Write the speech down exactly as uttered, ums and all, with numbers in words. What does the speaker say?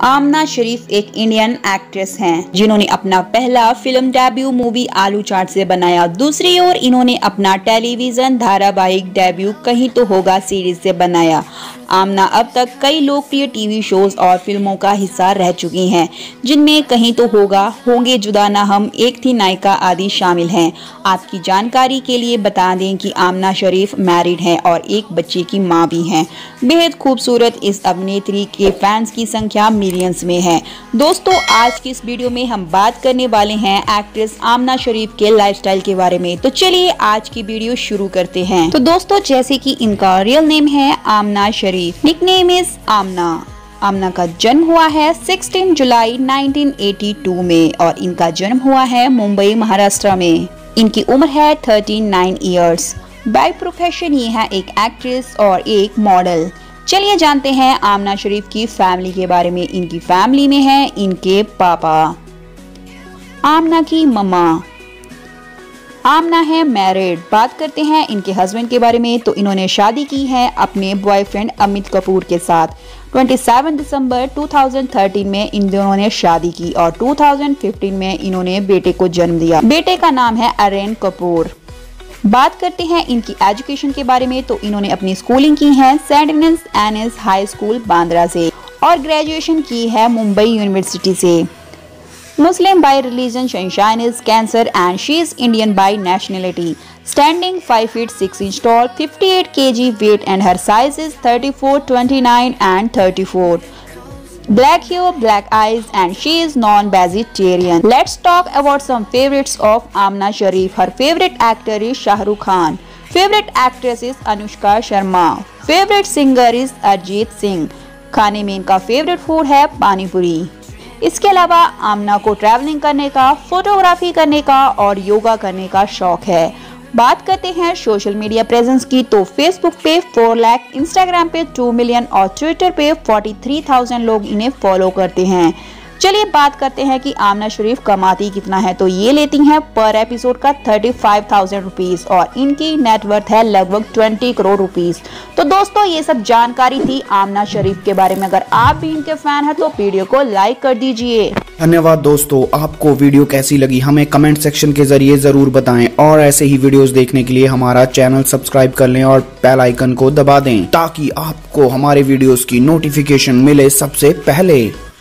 आमना शरीफ एक Indian actress हैं, जिन्होंने अपना पहला फिल्म डेब्यू मूवी आलू चाट से बनाया। दूसरी ओर इन्होंने अपना टेलीविजन धारावाहिक डेब्यू कहीं तो होगा सीरीज से बनाया। आमना अब तक कई लोकप्रिय टीवी शोज और फिल्मों का हिस्सा रह चुकी हैं, जिनमें कहीं तो होगा, होंगे जुदा ना हम एक थी नायिका आदि शामिल हैं। आपकी जानकारी के लिए बता दें कि आमना शरीफ मैरिड हैं और एक बच्चे की मां भी हैं। बेहद खूबसूरत इस अभिनेत्री के फैंस की संख्या मिलियंस में है। दोस्तों, आज की इस वीडियो में हम बात करने वाले हैं एक्ट्रेस आमना शरीफ के लाइफस्टाइल के बारे में। तो चलिए आज की वीडियो शुरू करते हैं। तो दोस्तों, जैसे कि इनका रियल नेम है आमना शरीफ, निकनेम इज आमना। आमना का जन्म हुआ है सोलह जुलाई उन्नीस सौ बयासी में और इनका जन्म हुआ है मुंबई महाराष्ट्र में। इनकी उम्र है उनतालीस इयर्स। बाय प्रोफेशन ये है एक एक्ट्रेस और एक मॉडल। चलिए जानते हैं आमना शरीफ की फैमिली के बारे में। इनकी फैमिली में है इनके पापा, आमना की मम्मा। आमना है मैरिड। बात करते हैं इनके हस्बैंड के बारे में, तो इन्होंने शादी की है अपने बॉयफ्रेंड अमित कपूर के साथ। सत्ताईस दिसंबर दो हज़ार तेरह में इन दोनों ने शादी की और दो हज़ार पंद्रह में इन्होंने बेटे को जन्म दिया। बेटे का नाम है अरेन कपूर। बात करते हैं इनकी एजुकेशन के बारे में, तो इन्होंने अपनी स्कूलिंग की है Saint Anne's high school Bandra से और ग्रेजुएशन की है मुंबई यूनिवर्सिटी से। Muslim by religion, sun sign is cancer and she is Indian by nationality. Standing five feet six inch tall, अट्ठावन KG weight and her size is thirty four, twenty nine and thirty four. Black hair, black eyes and she is non vegetarian. Let's talk about some favourites of Aamna Sharif. Her favourite actor is Shahrukh Khan. Favourite actress is Anushka Sharma. Favourite singer is Arijit Singh. खाने में इनका favourite food है पानीपुरी। इसके अलावा आमना को travelling करने का, photography करने का और योगा करने का शौक है। बात करते हैं सोशल मीडिया प्रेजेंस की, तो फेसबुक पे चार लाख, इंस्टाग्राम पे दो मिलियन और ट्विटर पे तैंतालीस हज़ार लोग इन्हें फॉलो करते हैं। चलिए बात करते हैं कि आमना शरीफ कमाती कितना है, तो ये लेती हैं पर एपिसोड का पैंतीस हज़ार रुपीस और इनकी नेटवर्थ है लगभग बीस करोड़ रुपीस। तो दोस्तों, ये सब जानकारी थी आमना शरीफ के बारे में। अगर आप भी इनके फैन हैं तो वीडियो को लाइक कर दीजिए। धन्यवाद दोस्तों। आपको वीडियो कैसी लगी हमें कमेंट सेक्शन के जरिए जरूर बताएं और ऐसे ही वीडियोस देखने के लिए हमारा चैनल सब्सक्राइब कर लें और बेल आइकन को दबा दें ताकि आपको हमारे वीडियोस की नोटिफिकेशन मिले सबसे पहले।